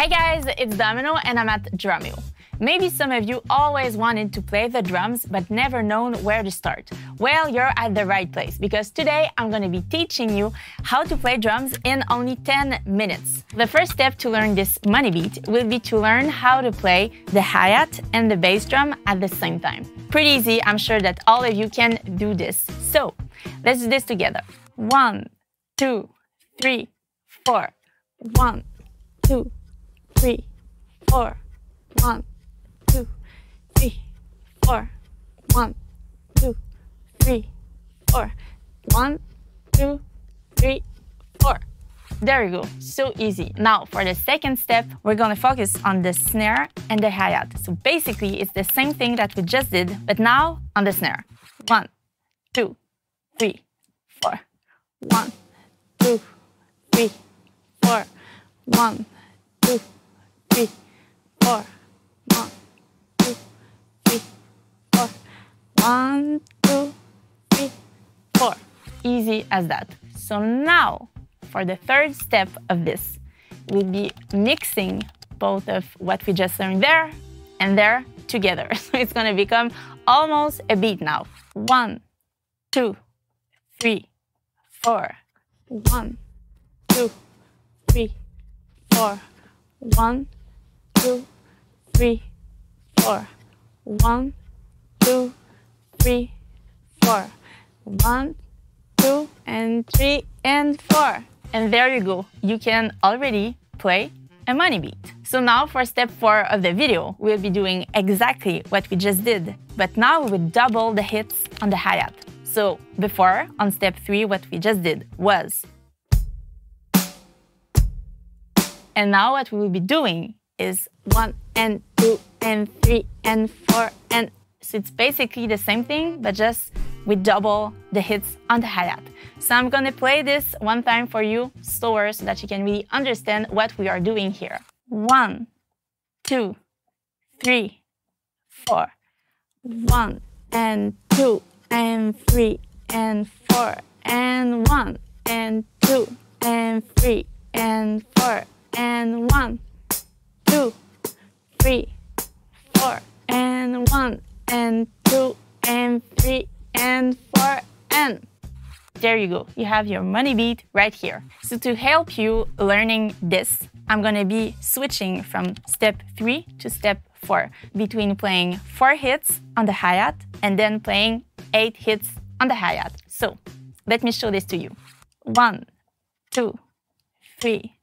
Hey guys, it's Drumeo and I'm at Drumeo. Maybe some of you always wanted to play the drums but never known where to start. Well, you're at the right place because today I'm going to be teaching you how to play drums in only 10 minutes. The first step to learn this money beat will be to learn how to play the hi-hat and the bass drum at the same time. Pretty easy, I'm sure that all of you can do this. So, let's do this together. 1, 2, 3, 4. 1, 2, 3, 4. 1, 2, 3, 4. 1, 2, 3, 4. 1, 2, 3, 4. There you go, so easy. Now for the second step, we're gonna focus on the snare and the hi-hat. So basically it's the same thing that we just did, but now on the snare. 1, 2, 3, 4. 1, 2, 3, 4. 1, 2, 3, 4. 1, 2, 3, 4. 1, 2, 3, 4. Easy as that. So now for the third step of this, we'll be mixing both of what we just learned there and there together. So it's gonna become almost a beat now. 1, 2, 3, 4. 1, 2, 3, 4. 1, 2, 3, 4. 1, 2, 3, 4. 1, 2, 3, and 4. And there you go. You can already play a money beat. So now for step 4 of the video, we'll be doing exactly what we just did, but now we will double the hits on the hi-hat. So before, on step 3, what we just did was. And now what we will be doing is 1, 2, 3, 4, and so it's basically the same thing, but just we double the hits on the hi-hat. So I'm gonna play this one time for you slower so that you can really understand what we are doing here. 1, 2, 3, 4. 1, 2, 3, 4. 1, 2, 3, 4. 1, 2, 3, 4. 1, 2, 3, 4. And there you go. You have your money beat right here. So to help you learning this, I'm gonna be switching from step 3 to step 4 between playing 4 hits on the hi-hat and then playing 8 hits on the hi-hat. So let me show this to you. 1, 2, 3,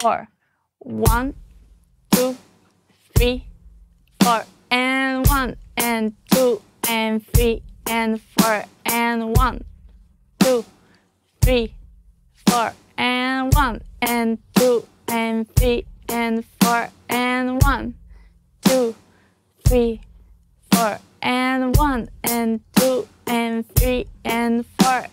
4. 1, 2, 3, 4. 1, 2, 3, 4. 1, 2, 3, 4. 1, 2, 3, 4. 1, 2, 3, 4. 1, 2, 3, 4.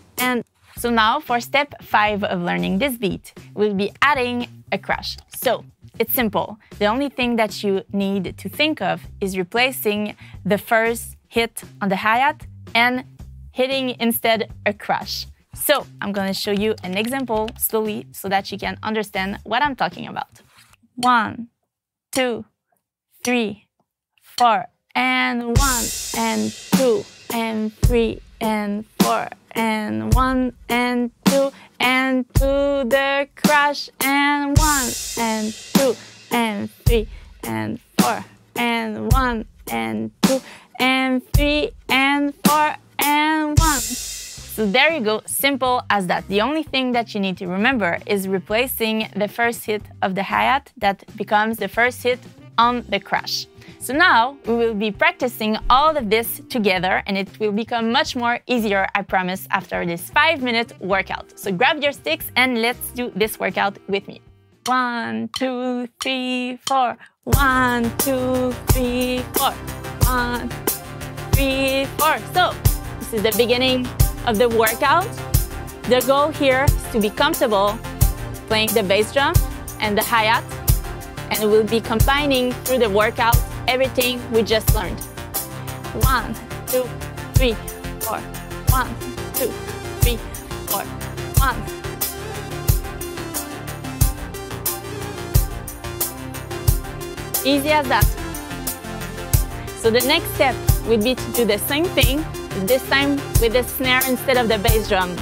And so now for step 5 of learning this beat, we'll be adding a crash. So it's simple. The only thing that you need to think of is replacing the first hit on the hi-hat and hitting instead a crash. So I'm gonna show you an example slowly so that you can understand what I'm talking about. 1, 2, 3, 4. 1, 2, 3, 4. 1, 2, the crash. 1, 2, 3, 4. 1, 2, 3, 4. 1. So there you go, simple as that. The only thing that you need to remember is replacing the first hit of the hi-hat that becomes the first hit on the crash. So now we will be practicing all of this together and it will become much more easier, I promise, after this 5-minute workout. So grab your sticks and let's do this workout with me. 1, 2, 3, 4. 1, 2, 3, 4. 1, 3, 4. So this is the beginning of the workout. The goal here is to be comfortable playing the bass drum and the hi-hat, and we'll be combining through the workout everything we just learned. 1, 2, 3, 4. 1, 2, 3, 4. 1. Easy as that. So the next step would be to do the same thing, this time with the snare instead of the bass drum.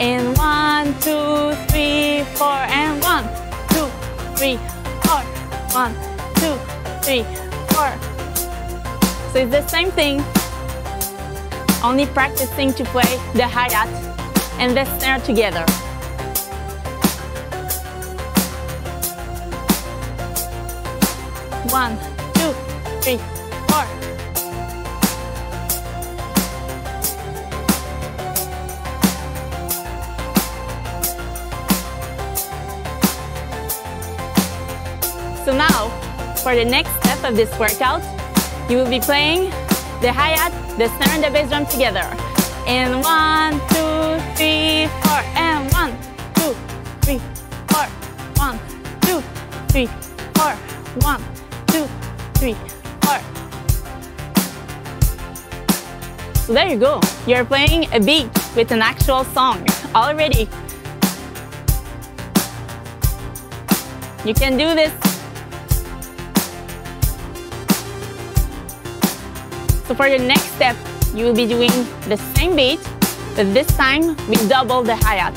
And 1, 2, 3, 4, and 1, 2, 3, 4, 1, 2, 3, 4. So it's the same thing, only practicing to play the hi-hat and the snare together. One, two, three, four. So now, for the next step of this workout, you will be playing the hi-hat, the snare and the bass drum together. And 1, 2, 3, 4, and 1, 2, 3, 4, 1, 2, 3, 4, 1, 2, 3, 4. So there you go. You're playing a beat with an actual song already. You can do this. So for your next step, you will be doing the same beat, but this time we double the hi-hat.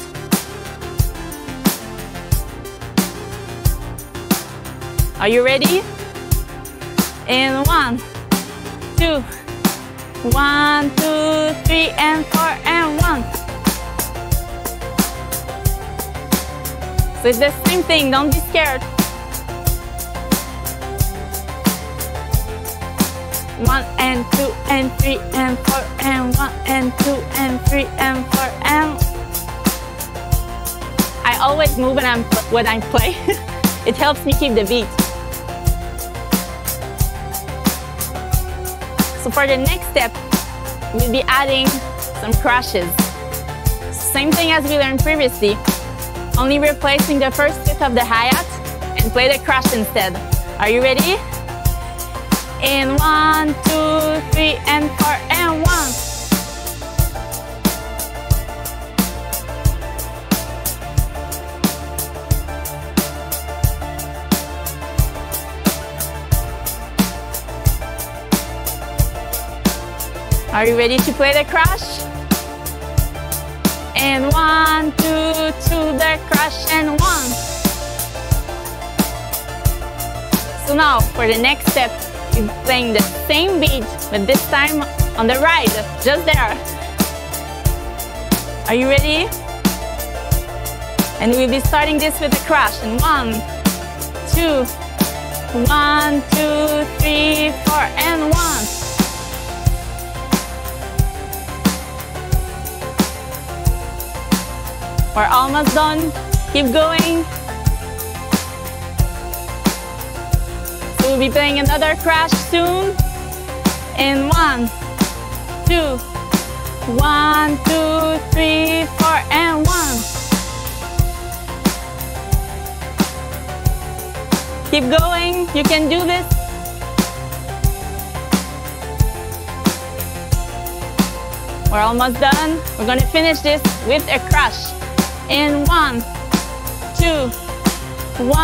Are you ready? And 1, 2, 1, 2, 3, and 4, and 1. So it's the same thing, don't be scared. 1, and 2, and 3, and 4, and 1, and 2, and 3, and 4, and... I always move when I play. It helps me keep the beat. So for the next step, we'll be adding some crashes. Same thing as we learned previously, only replacing the first fifth of the hi-hat and play the crash instead. Are you ready? And 1, 2, 3, and 4, and 1. Are you ready to play the crash? And 1, 2, 2, the crash, and 1. So now, for the next step, we're playing the same beat, but this time on the right, just there. Are you ready? And we'll be starting this with a crash. And 1, 2, 1, 2, 3, 4, and 1. We're almost done. Keep going. So we'll be playing another crash soon. And 1, 2, 1, 2, 3, 4, and 1. Keep going. You can do this. We're almost done. We're gonna finish this with a crash. And 1, 2, 1, 2, 3, 4,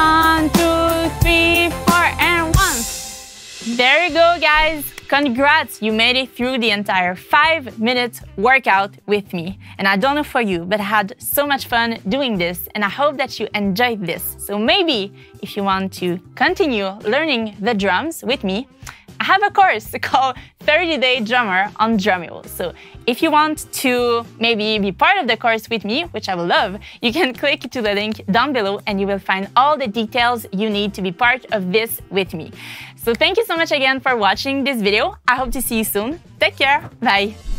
and 1. There you go, guys. Congrats, you made it through the entire 5-minute workout with me. And I don't know for you, but I had so much fun doing this, and I hope that you enjoyed this. So maybe if you want to continue learning the drums with me, I have a course called 30 Day Drummer on Drumeo. So if you want to maybe be part of the course with me, which I will love, you can click to the link down below and you will find all the details you need to be part of this with me. So thank you so much again for watching this video. I hope to see you soon. Take care. Bye.